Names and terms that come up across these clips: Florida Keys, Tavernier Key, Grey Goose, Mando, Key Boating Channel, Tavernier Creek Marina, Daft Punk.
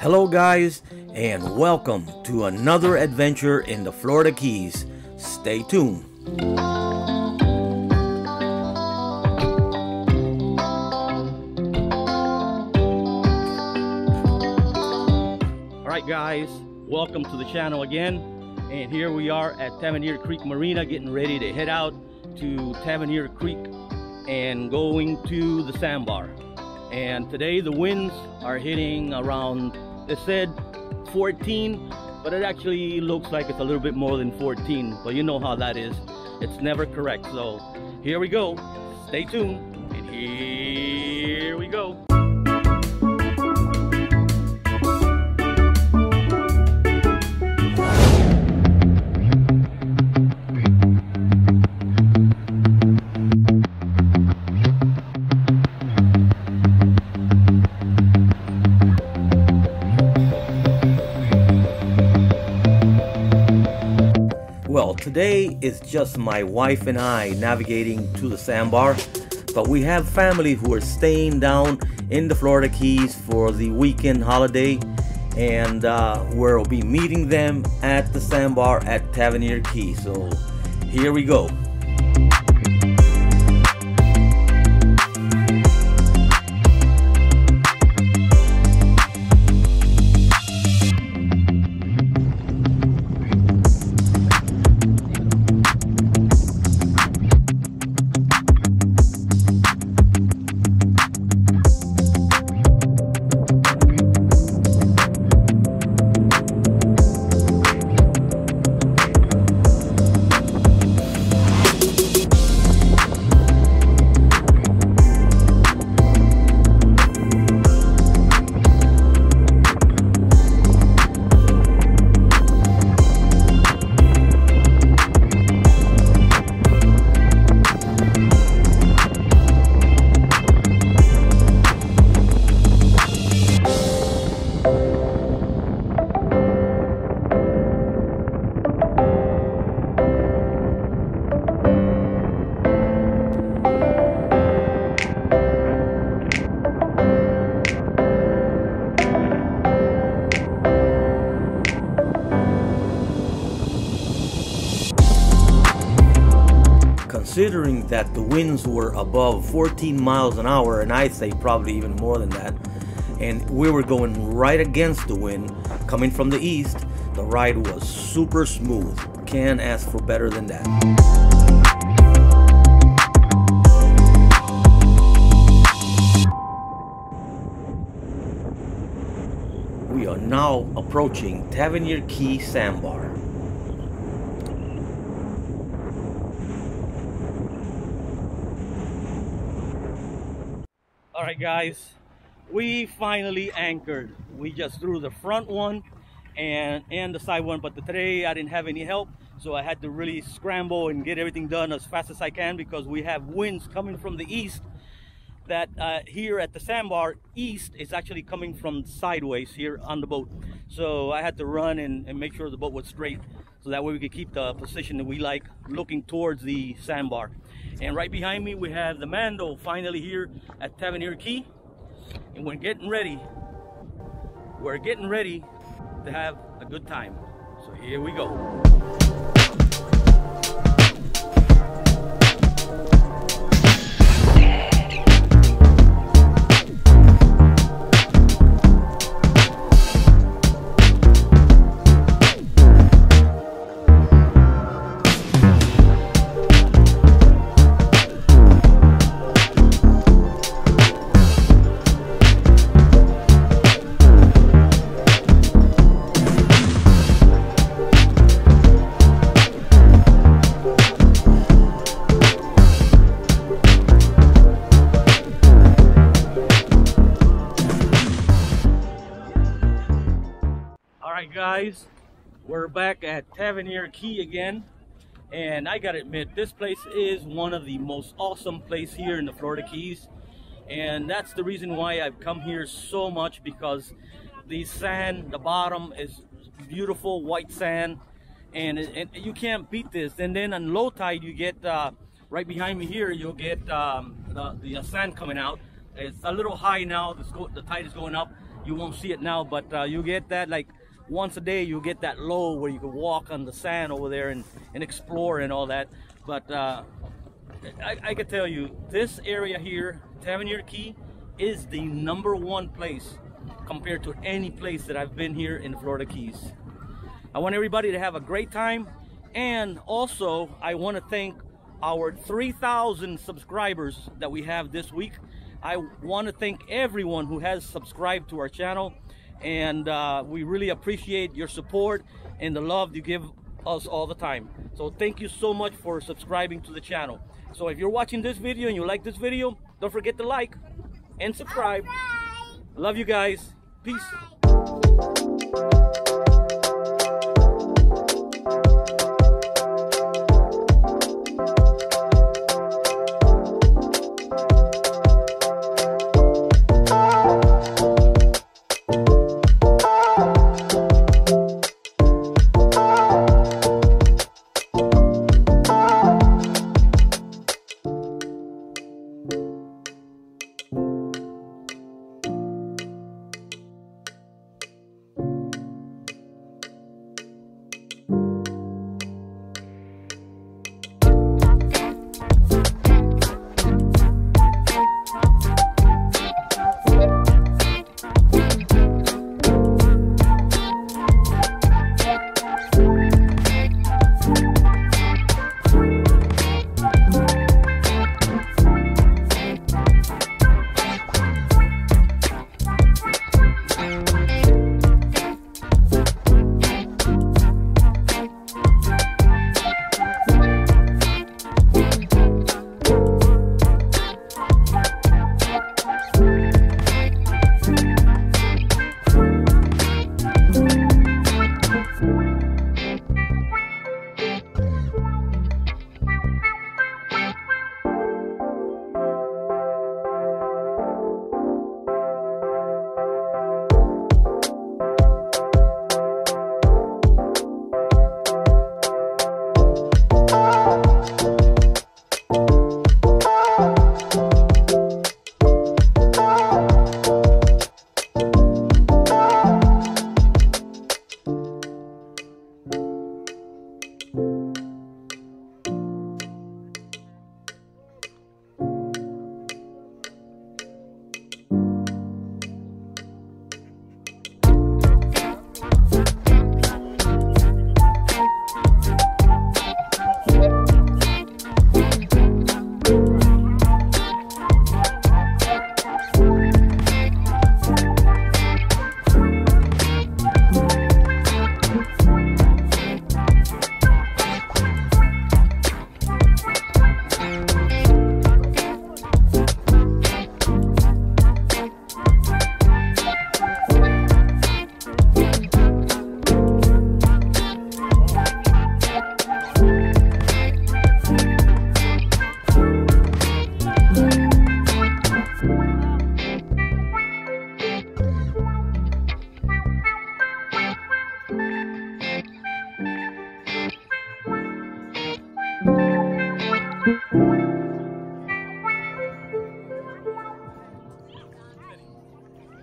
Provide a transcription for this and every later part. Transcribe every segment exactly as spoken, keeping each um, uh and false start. Hello guys, and welcome to another adventure in the Florida Keys. Stay tuned. All right guys, welcome to the channel again. And here we are at Tavernier Creek Marina, getting ready to head out to Tavernier Creek and going to the sandbar. And today the winds are hitting around, it said fourteen, but it actually looks like it's a little bit more than fourteen, but you know how that is. It's never correct. So here we go. Stay tuned. And here we go. Well, today is just my wife and I navigating to the sandbar, but we have family who are staying down in the Florida Keys for the weekend holiday, and uh, we'll be meeting them at the sandbar at Tavernier Key. So here we go. Considering that the winds were above fourteen miles an hour, and I'd say probably even more than that, and we were going right against the wind coming from the east, the ride was super smooth. Can't ask for better than that. We are now approaching Tavernier Key Sandbar. Alright guys, we finally anchored. We just threw the front one and, and the side one, but today I didn't have any help, so I had to really scramble and get everything done as fast as I can because we have winds coming from the east that uh, here at the sandbar, east is actually coming from sideways here on the boat. So I had to run and, and make sure the boat was straight so that way we could keep the position that we like looking towards the sandbar. And right behind me, we have the Mando finally here at Tavernier Key. And we're getting ready. We're getting ready to have a good time. So here we go. Guys, we're back at Tavernier Key again, and I gotta admit, this place is one of the most awesome places here in the Florida Keys, and that's the reason why I've come here so much, because the sand, the bottom is beautiful white sand, and, and you can't beat this. And then on low tide, you get uh, right behind me here, you'll get um, the, the sand coming out. It's a little high now, the, the tide is going up, You won't see it now, but uh, you get that like once a day. You get that low where you can walk on the sand over there and, and explore and all that. But uh, I, I can tell you, this area here, Tavernier Key, is the number one place compared to any place that I've been here in the Florida Keys. I want everybody to have a great time, and also I want to thank our three thousand subscribers that we have this week. I want to thank everyone who has subscribed to our channel, and uh, we really appreciate your support and the love you give us all the time. So thank you so much for subscribing to the channel. So if you're watching this video and you like this video, don't forget to like and subscribe. Right. Love you guys. Peace. Bye.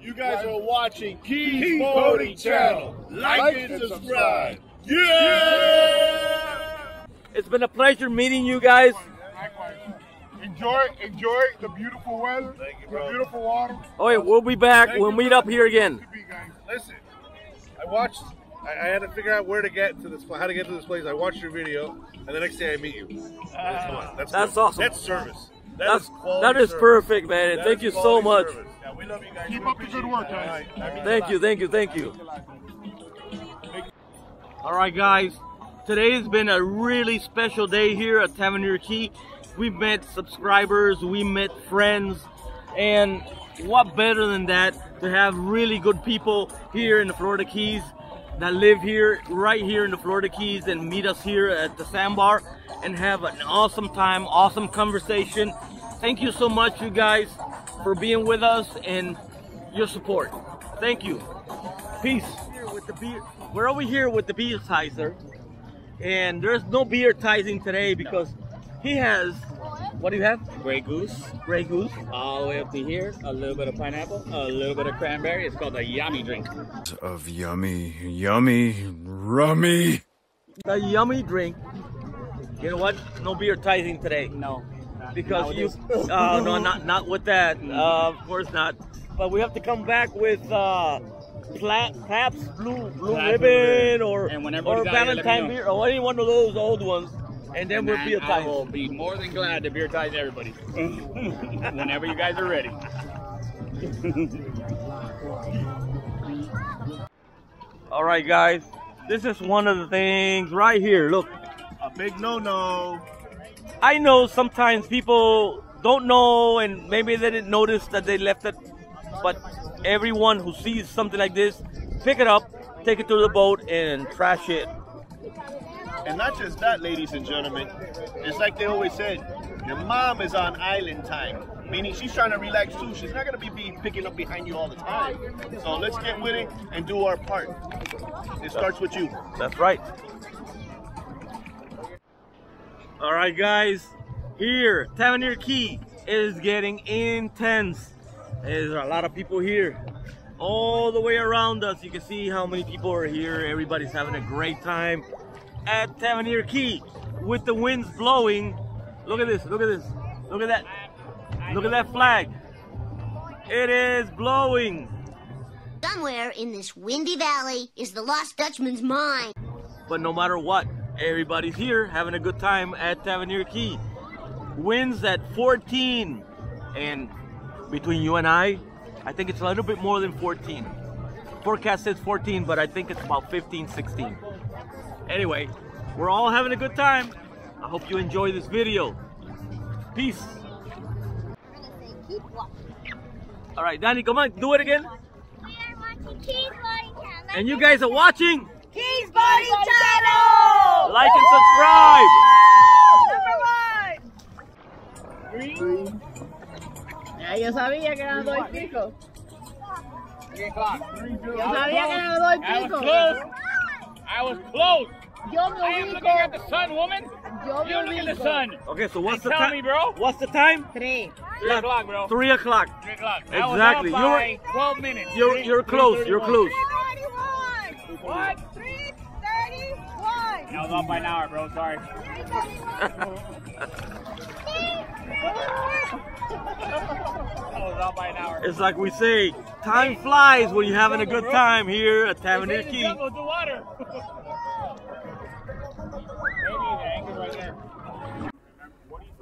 You guys are watching Key, Key Boating Channel. Like, like and subscribe. Yeah! It's been a pleasure meeting you guys. Likewise. Enjoy, enjoy the beautiful weather. Thank you, bro. The beautiful water. Oh, right, we'll be back. Thank we'll meet guys. Up here again. Listen, I watched. I, I had to figure out where to get to this, how to get to this place. I watched your video, and the next day I meet you. Ah, that's that's cool. Awesome. That's service. That that's is that is service. Perfect, man. And that thank you so much. Service. Yeah, we love you guys. Keep we up the good work, guys. All right. All right. Thank you, thank you, thank you. All right, guys. Today has been a really special day here at Tavernier Key. We met subscribers, we met friends, and what better than that to have really good people here in the Florida Keys that live here, right here in the Florida Keys, and meet us here at the sandbar and have an awesome time, awesome conversation. Thank you so much, you guys, for being with us and your support. Thank you. Peace. With the beer. We're over here with the beer tizer, and there's no beer tizing today because he has What do you have? Grey Goose. Grey Goose. All the way up to here. A little bit of pineapple. A little bit of cranberry. It's called a yummy drink. Of yummy, yummy, rummy. The yummy drink. You know what? No beertizing today. No. Because nowadays. you. Uh, no, not not with that. Uh, of course not. But we have to come back with. Uh, Pla perhaps blue blue Black ribbon or or Valentine beer or any one of those old ones, and then and we'll beer tie. I will be more than glad to beer tie everybody whenever you guys are ready. All right, guys, this is one of the things right here. Look, a big no-no. I know sometimes people don't know, and maybe they didn't notice that they left it, but. Everyone who sees something like this, pick it up, take it to the boat, and trash it. And not just that, ladies and gentlemen, it's like they always said, your mom is on island time, meaning she's trying to relax too. She's not going to be picking up behind you all the time. So let's get with it and do our part. It starts with you. That's right. All right, guys, here, Tavernier Key is getting intense. There's a lot of people here. All the way around us, you can see how many people are here. Everybody's having a great time at Tavernier Key with the winds blowing. Look at this, look at this, look at that, look at that flag. It is blowing. Somewhere in this windy valley is the Lost Dutchman's mine. But no matter what, everybody's here having a good time at Tavernier Key. Winds at fourteen, and between you and I, I think it's a little bit more than fourteen. Forecast says fourteen, but I think it's about fifteen, sixteen. Anyway, we're all having a good time. I hope you enjoy this video. Peace. All right, Danny, come on, do it again. We are watching Key Boating Channel. And you guys are watching Key Boating Channel. Like and subscribe. Number one. Three. Yo sabía que eran dos y pico. Yo sabía que eran dos y pico. I was close. Yo me I am looking at the sun, woman. Yo me You're looking at the sun. Okay, so what's and the time? Tell me, bro. What's the time? Three. Three o'clock, bro. Three o'clock. Three o'clock. Exactly. You're right. Twelve minutes. You're three, you're close. You're close. three thirty-one. What? Three thirty-one. I was off by an hour, bro. Sorry. It's like we say, time flies when you're having a good time here at Tavernier Key.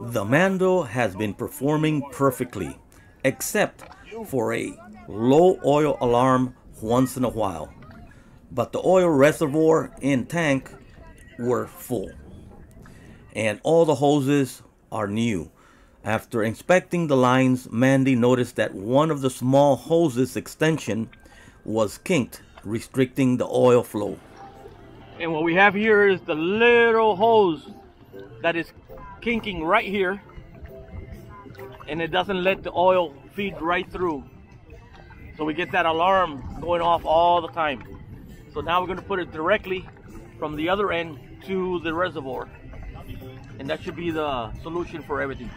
The Mando has been performing perfectly, except for a low oil alarm once in a while. But the oil reservoir and tank were full, and all the hoses are new. After inspecting the lines, Mandy noticed that one of the small hoses extension was kinked, restricting the oil flow. And what we have here is the little hose that is kinking right here, and it doesn't let the oil feed right through. So we get that alarm going off all the time. So now we're going to put it directly from the other end to the reservoir. And that should be the solution for everything.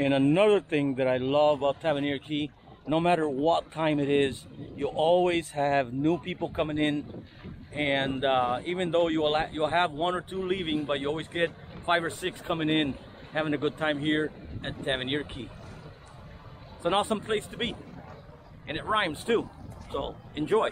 And another thing that I love about Tavernier Key, no matter what time it is, you always have new people coming in, and uh, even though you'll you'll have one or two leaving, but you always get five or six coming in, having a good time here at Tavernier Key. It's an awesome place to be, and it rhymes too, so enjoy.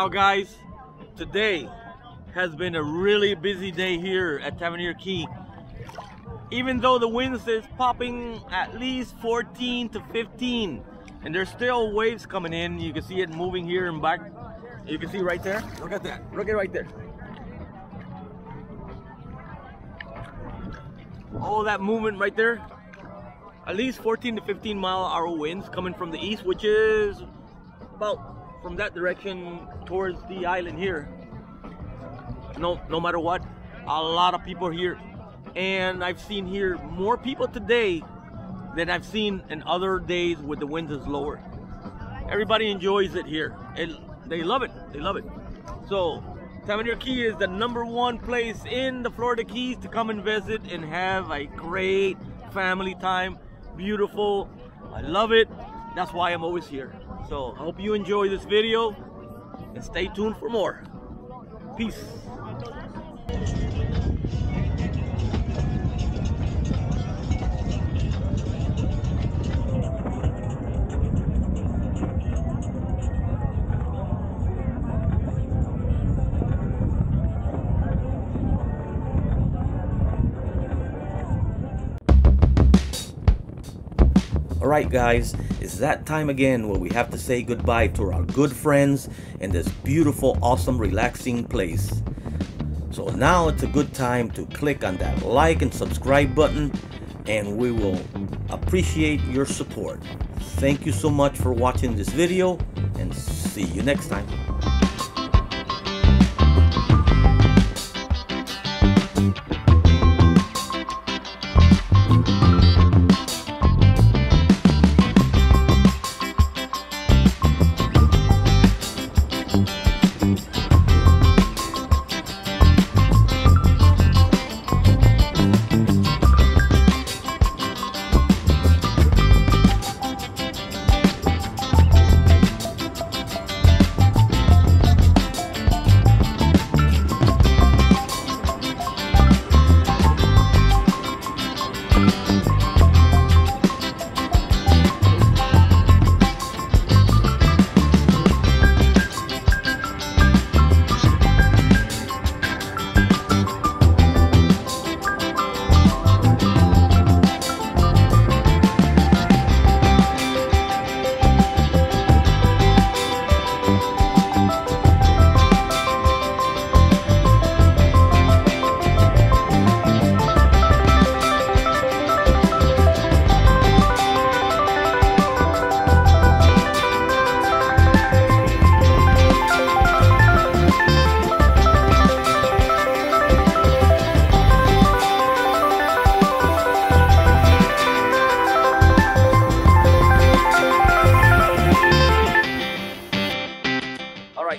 Now guys, today has been a really busy day here at Tavernier Key. Even though the winds is popping at least fourteen to fifteen and there's still waves coming in, you can see it moving here and back. You can see right there, look at that, look at right there. All that movement right there, at least fourteen to fifteen mile an hour winds coming from the east, which is about from that direction towards the island here. No, no matter what, a lot of people here. And I've seen here more people today than I've seen in other days with the winds is lower. Everybody enjoys it here. It, they love it, they love it. So Tavernier Key is the number one place in the Florida Keys to come and visit and have a great family time. Beautiful, I love it. That's why I'm always here. So I hope you enjoy this video and stay tuned for more. Peace. Alright guys, it's that time again where we have to say goodbye to our good friends in this beautiful, awesome, relaxing place. So now it's a good time to click on that like and subscribe button, and we will appreciate your support. Thank you so much for watching this video, and see you next time.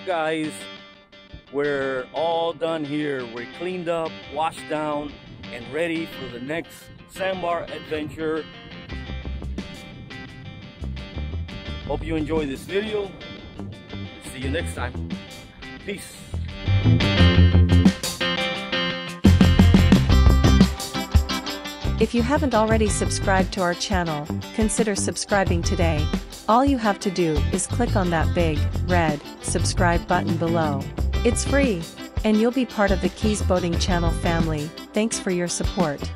Guys, we're all done here. We're cleaned up, washed down, and ready for the next sandbar adventure. Hope you enjoy this video. See you next time. Peace. If you haven't already subscribed to our channel, consider subscribing today. All you have to do is click on that big, red, subscribe button below. It's free, and you'll be part of the Keys Boating Channel family. Thanks for your support.